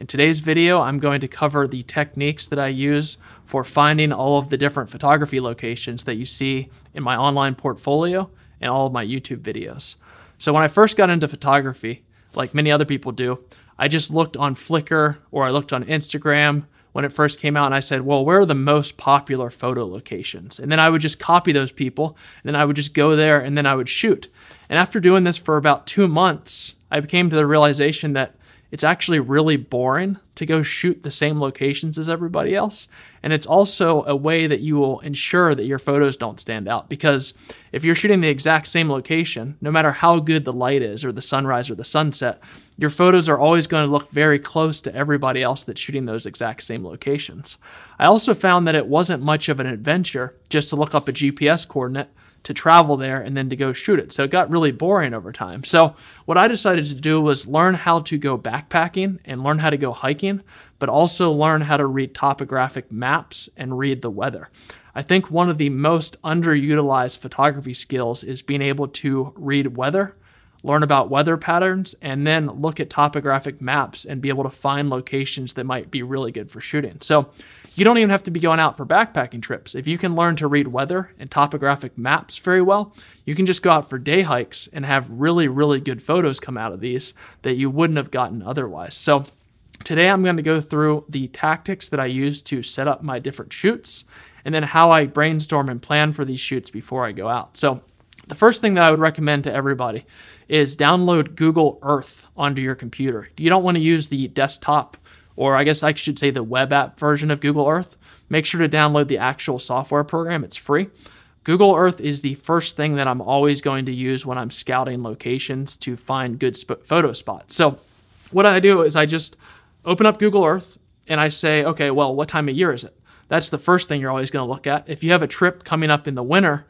In today's video, I'm going to cover the techniques that I use for finding all of the different photography locations that you see in my online portfolio and all of my YouTube videos. So when I first got into photography, like many other people do, I just looked on Flickr or I looked on Instagram when it first came out and I said, well, where are the most popular photo locations? And then I would just copy those people and then I would just go there and then I would shoot. And after doing this for about 2 months, I came to the realization that it's actually really boring to go shoot the same locations as everybody else. And it's also a way that you will ensure that your photos don't stand out, because if you're shooting the exact same location, no matter how good the light is or the sunrise or the sunset, your photos are always going to look very close to everybody else that's shooting those exact same locations. I also found that it wasn't much of an adventure just to look up a GPS coordinate, to travel there and then to go shoot it. So it got really boring over time. So what I decided to do was learn how to go backpacking and learn how to go hiking, but also learn how to read topographic maps and read the weather. I think one of the most underutilized photography skills is being able to read weather, learn about weather patterns, and then look at topographic maps and be able to find locations that might be really good for shooting. So you don't even have to be going out for backpacking trips. If you can learn to read weather and topographic maps very well, you can just go out for day hikes and have really, really good photos come out of these that you wouldn't have gotten otherwise. So today I'm going to go through the tactics that I use to set up my different shoots and then how I brainstorm and plan for these shoots before I go out. So the first thing that I would recommend to everybody is download Google Earth onto your computer. You don't want to use the desktop, or I guess I should say the web app version of Google Earth. Make sure to download the actual software program. It's free. Google Earth is the first thing that I'm always going to use when I'm scouting locations to find good photo spots. So what I do is I just open up Google Earth and I say, okay, well, what time of year is it? That's the first thing you're always going to look at. If you have a trip coming up in the winter,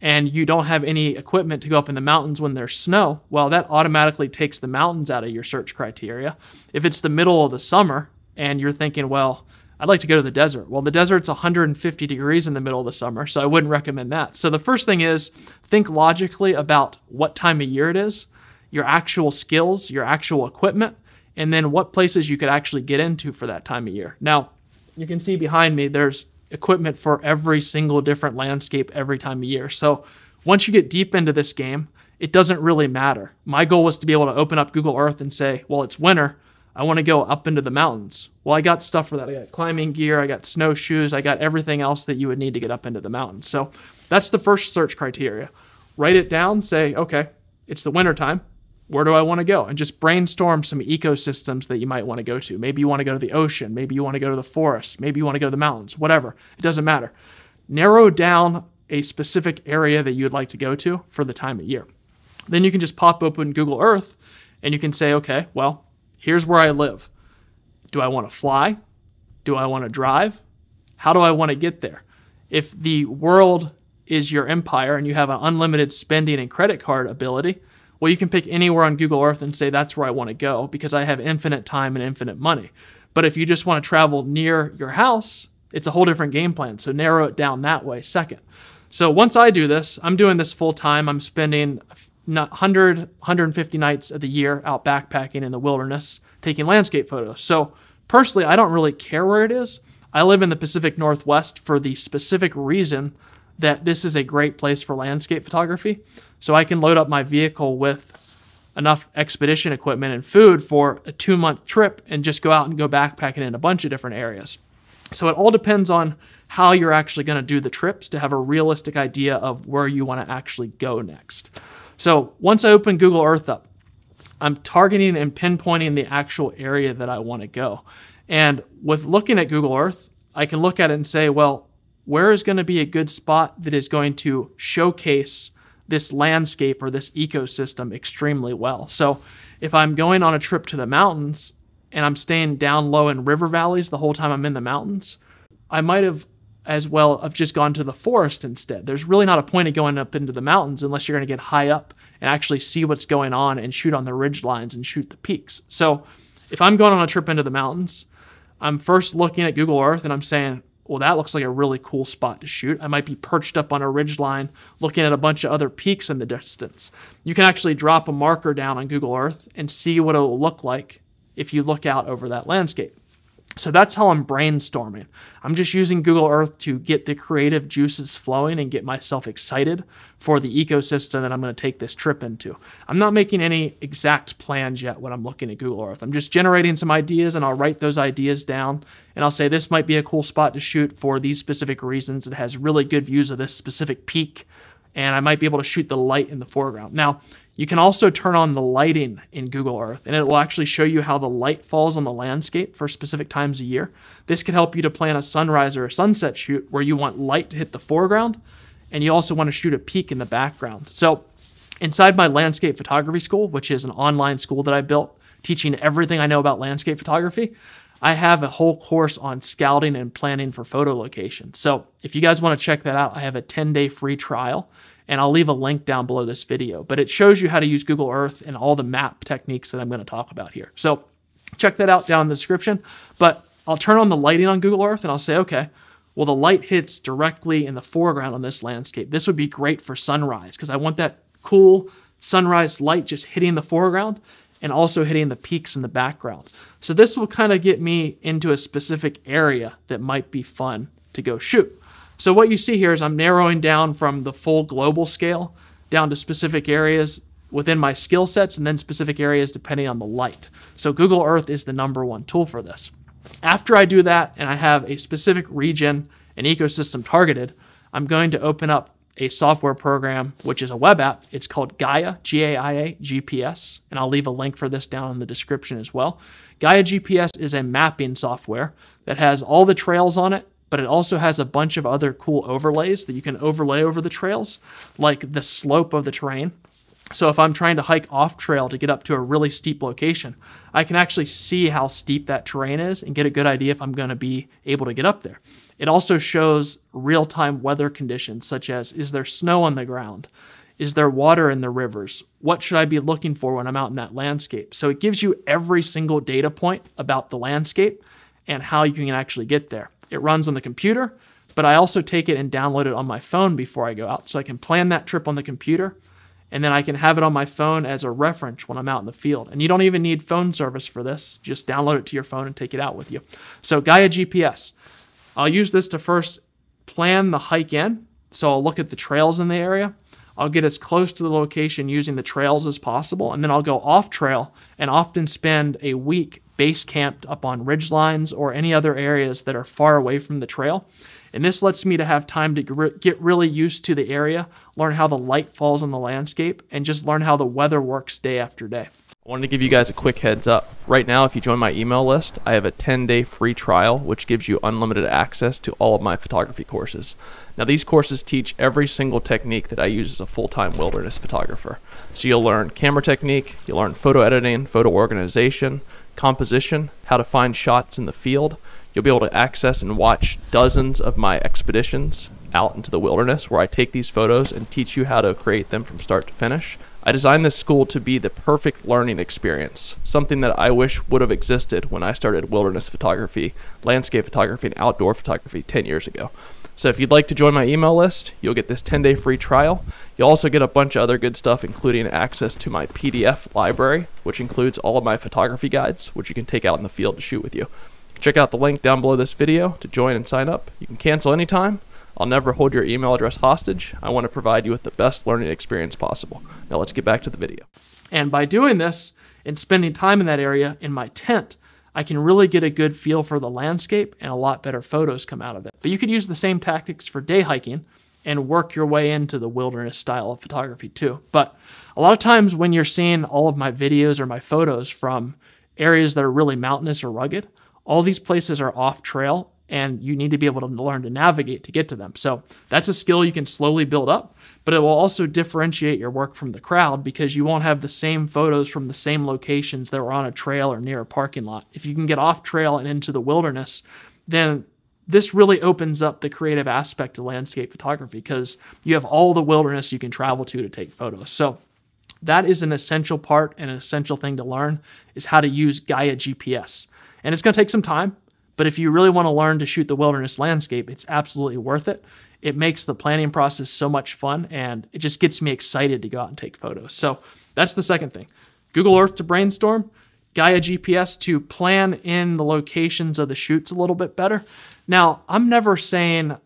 and you don't have any equipment to go up in the mountains when there's snow, well, that automatically takes the mountains out of your search criteria. If it's the middle of the summer and you're thinking, well, I'd like to go to the desert. Well, the desert's 150 degrees in the middle of the summer, so I wouldn't recommend that. So the first thing is think logically about what time of year it is, your actual skills, your actual equipment, and then what places you could actually get into for that time of year. Now, you can see behind me, there's equipment for every single different landscape every time of year. So once you get deep into this game, it doesn't really matter. My goal was to be able to open up Google Earth and say, well, it's winter. I want to go up into the mountains. Well, I got stuff for that. I got climbing gear. I got snowshoes. I got everything else that you would need to get up into the mountains. So that's the first search criteria. Write it down, say, okay, it's the winter time. Where do I want to go? And just brainstorm some ecosystems that you might want to go to. Maybe you want to go to the ocean. Maybe you want to go to the forest. Maybe you want to go to the mountains, whatever. It doesn't matter. Narrow down a specific area that you'd like to go to for the time of year. Then you can just pop open Google Earth and you can say, okay, well, here's where I live. Do I want to fly? Do I want to drive? How do I want to get there? If the world is your empire and you have an unlimited spending and credit card ability, well, you can pick anywhere on Google Earth and say, that's where I want to go because I have infinite time and infinite money. But if you just want to travel near your house, it's a whole different game plan. So narrow it down that way second. So once I do this, I'm doing this full time. I'm spending 150 nights of the year out backpacking in the wilderness, taking landscape photos. So personally, I don't really care where it is. I live in the Pacific Northwest for the specific reason that this is a great place for landscape photography. So I can load up my vehicle with enough expedition equipment and food for a 2-month trip and just go out and go backpacking in a bunch of different areas. So it all depends on how you're actually going to do the trips to have a realistic idea of where you want to actually go next. So once I open Google Earth up, I'm targeting and pinpointing the actual area that I want to go. And with looking at Google Earth, I can look at it and say, well, where is going to be a good spot that is going to showcase this landscape or this ecosystem extremely well? So if I'm going on a trip to the mountains and I'm staying down low in river valleys the whole time I'm in the mountains, I might have as well have just gone to the forest instead. There's really not a point of going up into the mountains unless you're going to get high up and actually see what's going on and shoot on the ridge lines and shoot the peaks. So if I'm going on a trip into the mountains, I'm first looking at Google Earth and I'm saying, well, that looks like a really cool spot to shoot. I might be perched up on a ridgeline looking at a bunch of other peaks in the distance. You can actually drop a marker down on Google Earth and see what it will look like if you look out over that landscape. So that's how I'm brainstorming. I'm just using Google Earth to get the creative juices flowing and get myself excited for the ecosystem that I'm going to take this trip into. I'm not making any exact plans yet when I'm looking at Google Earth. I'm just generating some ideas, and I'll write those ideas down, and I'll say this might be a cool spot to shoot for these specific reasons. It has really good views of this specific peak, and I might be able to shoot the light in the foreground. Now, you can also turn on the lighting in Google Earth, and it will actually show you how the light falls on the landscape for specific times a year. This could help you to plan a sunrise or a sunset shoot where you want light to hit the foreground, and you also want to shoot a peak in the background. So inside my landscape photography school, which is an online school that I built teaching everything I know about landscape photography, I have a whole course on scouting and planning for photo location. So if you guys want to check that out, I have a 10-day free trial, and I'll leave a link down below this video, but it shows you how to use Google Earth and all the map techniques that I'm going to talk about here. So check that out down in the description, but I'll turn on the lighting on Google Earth and I'll say, okay, well, the light hits directly in the foreground on this landscape. This would be great for sunrise because I want that cool sunrise light just hitting the foreground and also hitting the peaks in the background. So this will kind of get me into a specific area that might be fun to go shoot. So what you see here is I'm narrowing down from the full global scale down to specific areas within my skill sets and then specific areas depending on the light. So Google Earth is the #1 tool for this. After I do that and I have a specific region and ecosystem targeted, I'm going to open up a software program, which is a web app. It's called Gaia, G-A-I-A, GPS, and I'll leave a link for this down in the description as well. Gaia GPS is a mapping software that has all the trails on it, but it also has a bunch of other cool overlays that you can overlay over the trails, like the slope of the terrain. So if I'm trying to hike off trail to get up to a really steep location, I can actually see how steep that terrain is and get a good idea if I'm going to be able to get up there. It also shows real-time weather conditions, such as, is there snow on the ground? Is there water in the rivers? What should I be looking for when I'm out in that landscape? So it gives you every single data point about the landscape and how you can actually get there. It runs on the computer, but I also take it and download it on my phone before I go out. So I can plan that trip on the computer, and then I can have it on my phone as a reference when I'm out in the field. And you don't even need phone service for this. Just download it to your phone and take it out with you. So Gaia GPS. I'll use this to first plan the hike in. So I'll look at the trails in the area. I'll get as close to the location using the trails as possible, and then I'll go off trail and often spend a week base camped up on ridge lines or any other areas that are far away from the trail. And this lets me to have time to get really used to the area, learn how the light falls on the landscape, and just learn how the weather works day after day. I wanted to give you guys a quick heads up. Right now, if you join my email list, I have a 10-day free trial, which gives you unlimited access to all of my photography courses. Now, these courses teach every single technique that I use as a full-time wilderness photographer. So you'll learn camera technique, you'll learn photo editing, photo organization, composition, how to find shots in the field. You'll be able to access and watch dozens of my expeditions out into the wilderness where I take these photos and teach you how to create them from start to finish. I designed this school to be the perfect learning experience, something that I wish would have existed when I started wilderness photography, landscape photography, and outdoor photography 10 years ago. So if you'd like to join my email list, you'll get this 10-day free trial. You'll also get a bunch of other good stuff, including access to my PDF library, which includes all of my photography guides, which you can take out in the field to shoot with you. Check out the link down below this video to join and sign up. You can cancel anytime. I'll never hold your email address hostage. I want to provide you with the best learning experience possible. Now let's get back to the video. And by doing this and spending time in that area in my tent, I can really get a good feel for the landscape and a lot better photos come out of it. But you could use the same tactics for day hiking and work your way into the wilderness style of photography too. But a lot of times when you're seeing all of my videos or my photos from areas that are really mountainous or rugged, all these places are off trail and you need to be able to learn to navigate to get to them. So that's a skill you can slowly build up, but it will also differentiate your work from the crowd because you won't have the same photos from the same locations that were on a trail or near a parking lot. If you can get off trail and into the wilderness, then this really opens up the creative aspect of landscape photography because you have all the wilderness you can travel to take photos. So that is an essential part and an essential thing to learn is how to use Gaia GPS. And it's going to take some time. But if you really want to learn to shoot the wilderness landscape, it's absolutely worth it. It makes the planning process so much fun, and it just gets me excited to go out and take photos. So that's the second thing. Google Earth to brainstorm, Gaia GPS to plan in the locations of the shoots a little bit better. Now, I'm never saying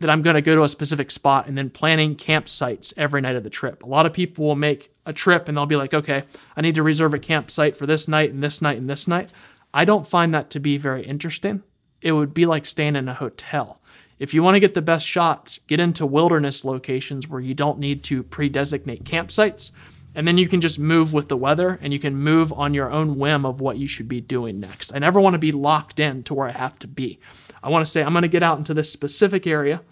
that I'm going to go to a specific spot and then planning campsites every night of the trip. A lot of people will make a trip and they'll be like, okay, I need to reserve a campsite for this night and this night and this night. I don't find that to be very interesting. It would be like staying in a hotel. If you want to get the best shots, get into wilderness locations where you don't need to pre-designate campsites, and then you can just move with the weather and you can move on your own whim of what you should be doing next. I never want to be locked in to where I have to be. I want to say, I'm going to get out into this specific area,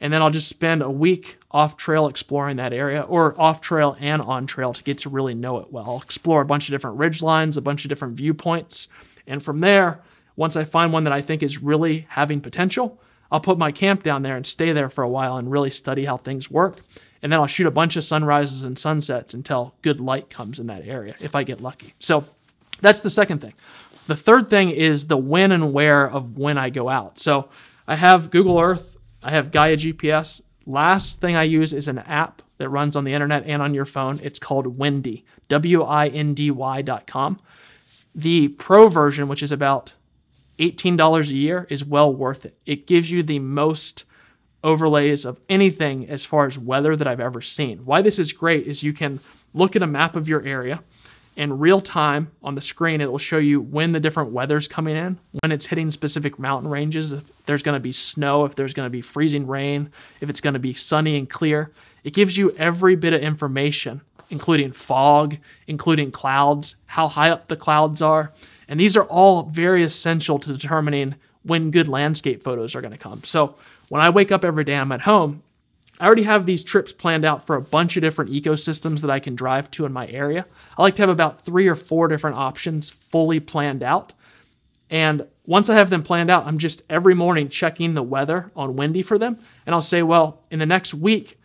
and then I'll just spend a week off trail exploring that area, or off trail and on trail, to get to really know it well. I'll explore a bunch of different ridge lines, a bunch of different viewpoints. And from there, once I find one that I think is really having potential, I'll put my camp down there and stay there for a while and really study how things work. And then I'll shoot a bunch of sunrises and sunsets until good light comes in that area, if I get lucky. So that's the second thing. The third thing is the when and where of when I go out. So I have Google Earth, I have Gaia GPS. Last thing I use is an app that runs on the internet and on your phone. It's called Windy, windy.com. The pro version, which is about $18 a year, is well worth it. It gives you the most overlays of anything as far as weather that I've ever seen. Why this is great is you can look at a map of your area in real time on the screen. It will show you when the different weather's coming in, when it's hitting specific mountain ranges, if there's going to be snow, if there's going to be freezing rain, if it's going to be sunny and clear. It gives you every bit of information, including fog, including clouds, how high up the clouds are. And these are all very essential to determining when good landscape photos are going to come. So when I wake up every day, I'm at home, I already have these trips planned out for a bunch of different ecosystems that I can drive to in my area. I like to have about 3 or 4 different options fully planned out. And once I have them planned out, I'm just every morning checking the weather on Windy for them. And I'll say, well, in the next week,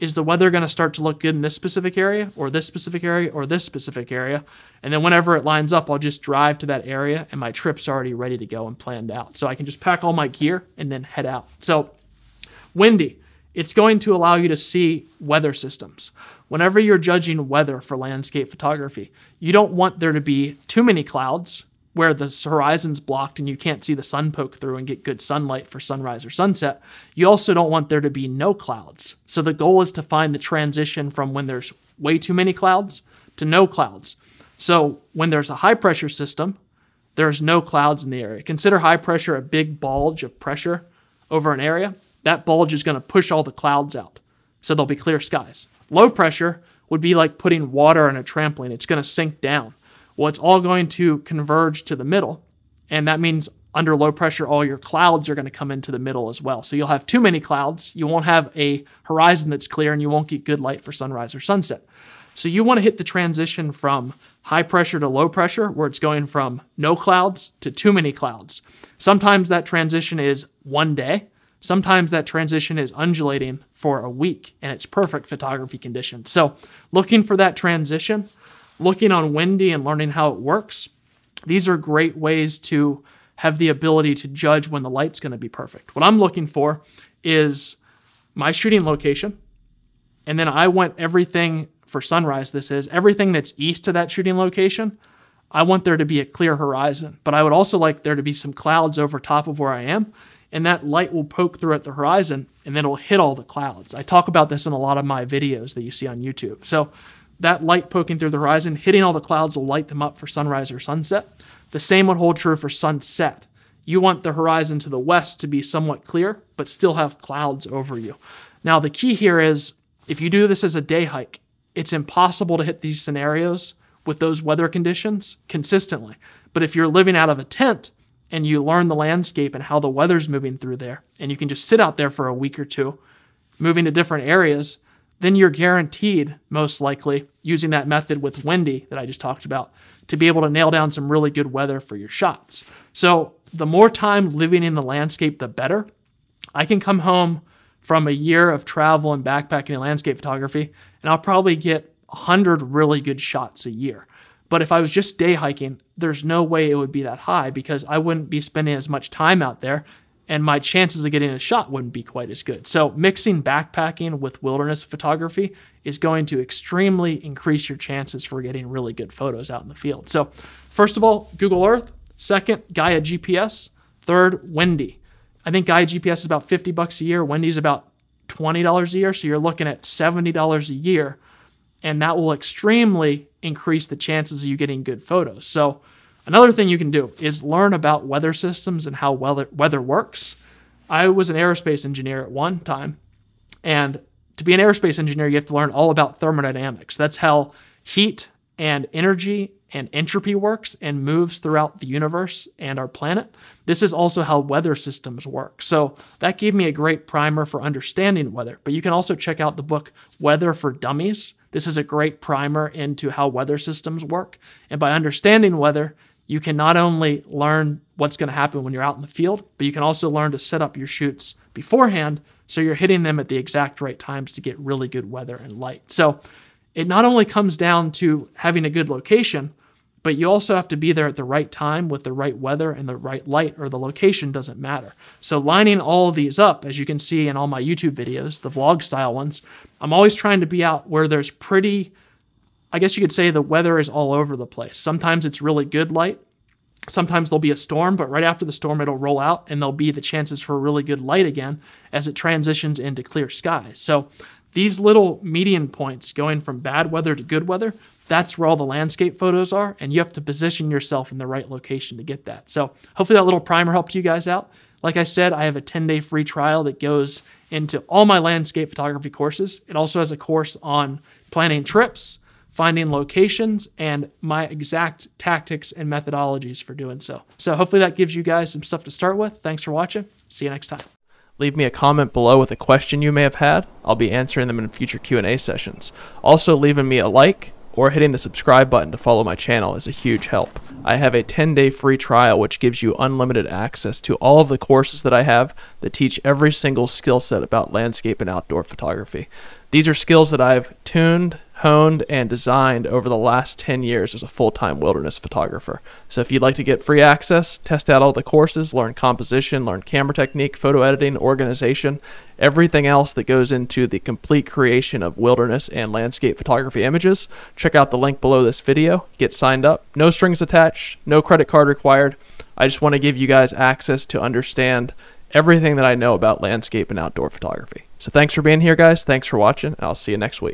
is the weather going to start to look good in this specific area, or this specific area, or this specific area? And then whenever it lines up, I'll just drive to that area, and my trip's already ready to go and planned out. So I can just pack all my gear and then head out. So Windy, it's going to allow you to see weather systems. Whenever you're judging weather for landscape photography, you don't want there to be too many clouds where the horizon's blocked and you can't see the sun poke through and get good sunlight for sunrise or sunset. You also don't want there to be no clouds. So the goal is to find the transition from when there's way too many clouds to no clouds. So when there's a high pressure system, there's no clouds in the area. Consider high pressure a big bulge of pressure over an area. That bulge is going to push all the clouds out, so there'll be clear skies. Low pressure would be like putting water on a trampoline. It's going to sink down. Well, it's all going to converge to the middle, and that means under low pressure, all your clouds are going to come into the middle as well. So you'll have too many clouds. You won't have a horizon that's clear, and you won't get good light for sunrise or sunset. So you want to hit the transition from high pressure to low pressure, where it's going from no clouds to too many clouds. Sometimes that transition is one day. Sometimes that transition is undulating for a week, and it's perfect photography conditions. So looking for that transition, looking on Windy and learning how it works, these are great ways to have the ability to judge when the light's going to be perfect. What I'm looking for is my shooting location, and then I want everything for sunrise. This is everything that's east of that shooting location. I want there to be a clear horizon, but I would also like there to be some clouds over top of where I am, and that light will poke through at the horizon, and then it'll hit all the clouds. I talk about this in a lot of my videos that you see on YouTube. So that light poking through the horizon, hitting all the clouds, will light them up for sunrise or sunset. The same would hold true for sunset. You want the horizon to the west to be somewhat clear, but still have clouds over you. Now, the key here is, if you do this as a day hike, it's impossible to hit these scenarios with those weather conditions consistently. But if you're living out of a tent, and you learn the landscape and how the weather's moving through there, and you can just sit out there for a week or two, moving to different areas, then you're guaranteed, most likely, using that method with Windy that I just talked about, to be able to nail down some really good weather for your shots. So the more time living in the landscape, the better. I can come home from a year of travel and backpacking and landscape photography, and I'll probably get 100 really good shots a year. But if I was just day hiking, there's no way it would be that high, because I wouldn't be spending as much time out there, and my chances of getting a shot wouldn't be quite as good. So mixing backpacking with wilderness photography is going to extremely increase your chances for getting really good photos out in the field. So First of all, Google Earth. Second, Gaia GPS. Third, Windy. I think Gaia GPS is about $50 a year. Windy's about $20 a year. So you're looking at $70 a year. And that will extremely increase the chances of you getting good photos. So another thing you can do is learn about weather systems and how weather works. I was an aerospace engineer at one time. And to be an aerospace engineer, you have to learn all about thermodynamics. That's how heat and energy and entropy works and moves throughout the universe and our planet. This is also how weather systems work. So that gave me a great primer for understanding weather. But you can also check out the book Weather for Dummies. This is a great primer into how weather systems work. And by understanding weather, you can not only learn what's going to happen when you're out in the field, but you can also learn to set up your shoots beforehand so you're hitting them at the exact right times to get really good weather and light. So it not only comes down to having a good location, but you also have to be there at the right time with the right weather and the right light, or the location doesn't matter. So lining all of these up, as you can see in all my YouTube videos, the vlog style ones, I'm always trying to be out where there's pretty, I guess you could say the weather is all over the place. Sometimes it's really good light. Sometimes there'll be a storm, but right after the storm, it'll roll out and there'll be the chances for really good light again as it transitions into clear skies. So these little median points going from bad weather to good weather, that's where all the landscape photos are, and you have to position yourself in the right location to get that. So hopefully that little primer helped you guys out. Like I said, I have a 10-day free trial that goes into all my landscape photography courses. It also has a course on planning trips, finding locations, and my exact tactics and methodologies for doing so. So hopefully that gives you guys some stuff to start with. Thanks for watching. See you next time. Leave me a comment below with a question you may have had. I'll be answering them in future Q&A sessions. Also, leaving me a like or hitting the subscribe button to follow my channel is a huge help. I have a 10-day free trial which gives you unlimited access to all of the courses that I have that teach every single skill set about landscape and outdoor photography. These are skills that I've tuned, honed, and designed over the last 10 years as a full-time wilderness photographer. So if you'd like to get free access, test out all the courses, learn composition, learn camera technique, photo editing, organization, everything else that goes into the complete creation of wilderness and landscape photography images, check out the link below this video, get signed up. No strings attached, no credit card required. I just want to give you guys access to understand everything that I know about landscape and outdoor photography. So thanks for being here, guys. Thanks for watching, and I'll see you next week.